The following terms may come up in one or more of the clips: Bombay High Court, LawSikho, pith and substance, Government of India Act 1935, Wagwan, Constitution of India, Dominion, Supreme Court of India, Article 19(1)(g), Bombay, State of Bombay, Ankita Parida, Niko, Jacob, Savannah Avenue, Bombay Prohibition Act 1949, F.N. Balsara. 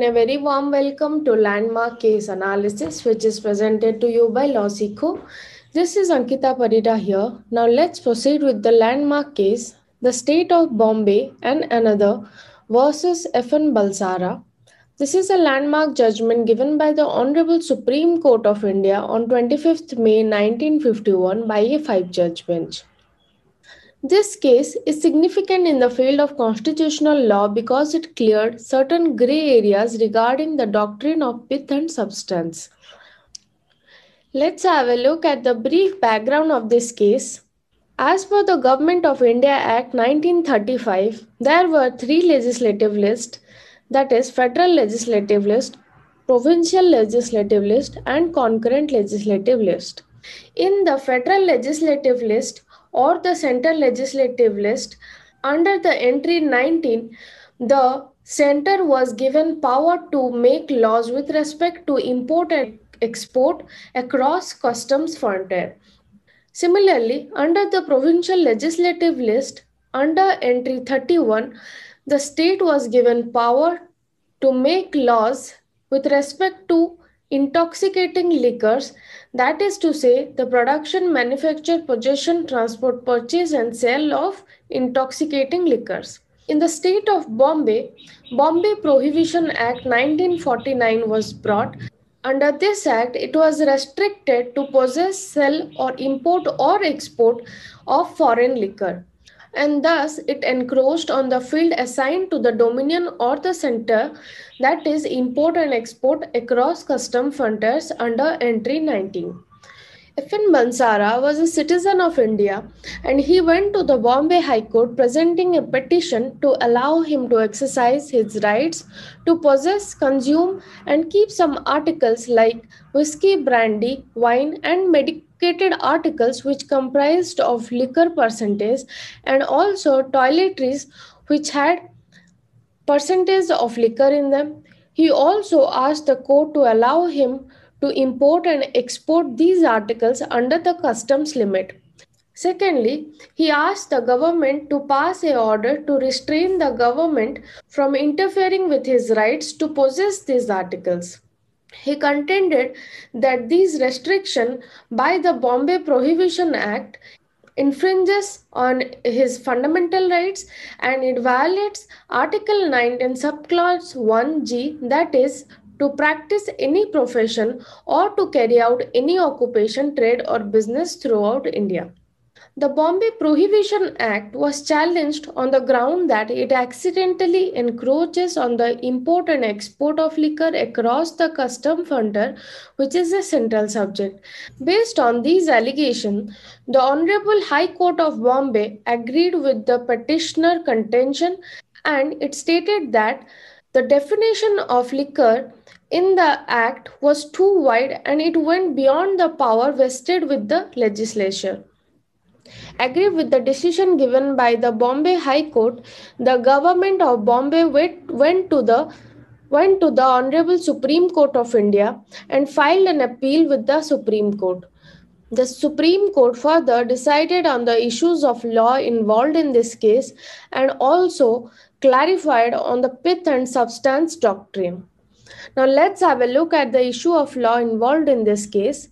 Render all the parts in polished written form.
and a very warm welcome to Landmark Case Analysis, which is presented to you by LawSikho. This is Ankita Parida here. Now let's proceed with the landmark case, the State of Bombay and another versus F.N. Balsara. This is a landmark judgment given by the Honorable Supreme Court of India on 25th May 1951 by a 5-judge bench. This case is significant in the field of constitutional law because it cleared certain grey areas regarding the doctrine of pith and substance. Let's have a look at the brief background of this case. As per the Government of India Act 1935, there were three legislative lists, that is Federal Legislative List, Provincial Legislative List and Concurrent Legislative List. In the Federal Legislative List or the Central Legislative List, under the entry 19, the Centre was given power to make laws with respect to import and export across customs frontier. Similarly, under the Provincial Legislative List, under entry 31, the state was given power to make laws with respect to intoxicating liquors, that is to say, the production, manufacture, possession, transport, purchase and sale of intoxicating liquors. In the state of Bombay, Bombay Prohibition Act 1949 was brought. Under this act, it was restricted to possess, sell or import or export of foreign liquor, and thus it encroached on the field assigned to the dominion or the centre, that is import and export across custom frontiers under entry 19. F.N. Balsara was a citizen of India and he went to the Bombay High Court presenting a petition to allow him to exercise his rights to possess, consume and keep some articles like whiskey, brandy, wine and medicated articles which comprised of liquor percentage and also toiletries which had percentage of liquor in them. He also asked the court to allow him to import and export these articles under the customs limit. Secondly, he asked the government to pass an order to restrain the government from interfering with his rights to possess these articles. He contended that these restrictions by the Bombay Prohibition Act infringes on his fundamental rights and it violates Article 19 and subclause 1(g), that is to practice any profession or to carry out any occupation, trade or business throughout India. The Bombay Prohibition Act was challenged on the ground that it accidentally encroaches on the import and export of liquor across the custom frontier, which is a central subject. Based on these allegations, the Honorable High Court of Bombay agreed with the petitioner contention and it stated that the definition of liquor in the Act was too wide and it went beyond the power vested with the legislature. Agree with the decision given by the Bombay High Court, the Government of Bombay went to the Honorable Supreme Court of India and filed an appeal with the Supreme Court. The Supreme Court further decided on the issues of law involved in this case and also clarified on the pith and substance doctrine. Now let's have a look at the issue of law involved in this case.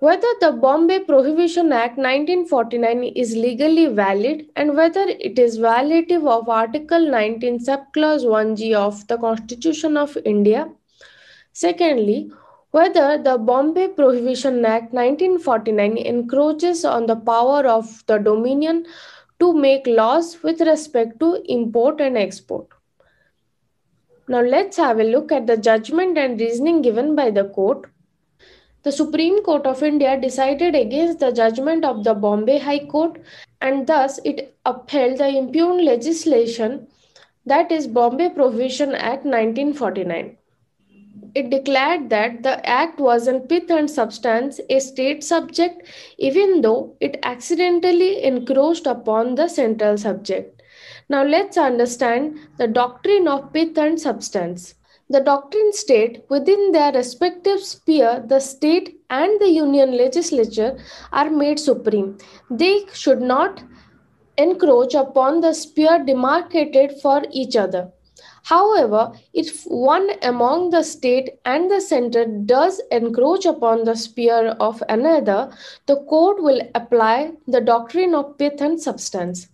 Whether the Bombay Prohibition Act 1949 is legally valid and whether it is violative of Article 19 subclause 1(g) of the Constitution of India. Secondly, whether the Bombay Prohibition Act 1949 encroaches on the power of the Dominion to make laws with respect to import and export. Now let's have a look at the judgment and reasoning given by the court. The Supreme Court of India decided against the judgment of the Bombay High Court and thus it upheld the impugned legislation, that is Bombay Prohibition Act 1949. It declared that the act was in pith and substance a state subject even though it accidentally encroached upon the central subject. Now let's understand the doctrine of pith and substance. The doctrine states within their respective sphere the state and the union legislature are made supreme. They should not encroach upon the sphere demarcated for each other. However, if one among the state and the center does encroach upon the sphere of another, the court will apply the doctrine of pith and substance.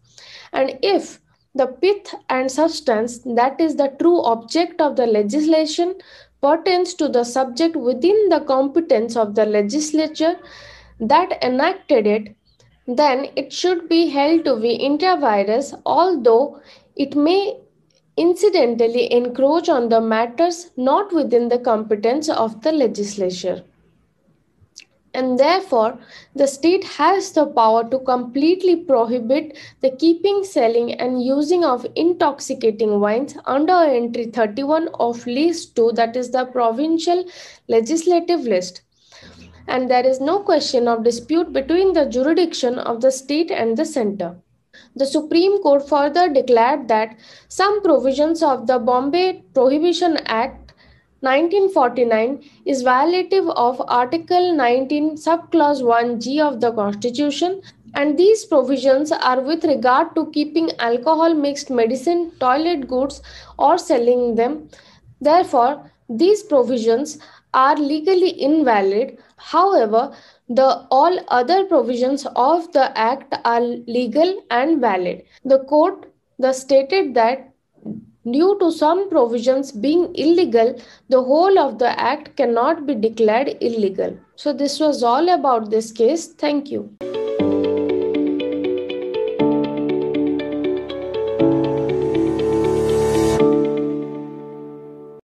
And if the pith and substance, that is the true object of the legislation, pertains to the subject within the competence of the legislature that enacted it, then it should be held to be inter vires, although it may incidentally encroach on the matters not within the competence of the legislature. And therefore, the state has the power to completely prohibit the keeping, selling, and using of intoxicating wines under entry 31 of list 2, that is the provincial legislative list. And there is no question of dispute between the jurisdiction of the state and the center. The Supreme Court further declared that some provisions of the Bombay Prohibition Act 1949 is violative of Article 19 subclause 1(g) of the Constitution, and these provisions are with regard to keeping alcohol, mixed medicine, toilet goods, or selling them. Therefore, these provisions are legally invalid. However, the all other provisions of the Act are legal and valid. The court stated that due to some provisions being illegal, the whole of the Act cannot be declared illegal. So this was all about this case. Thank you.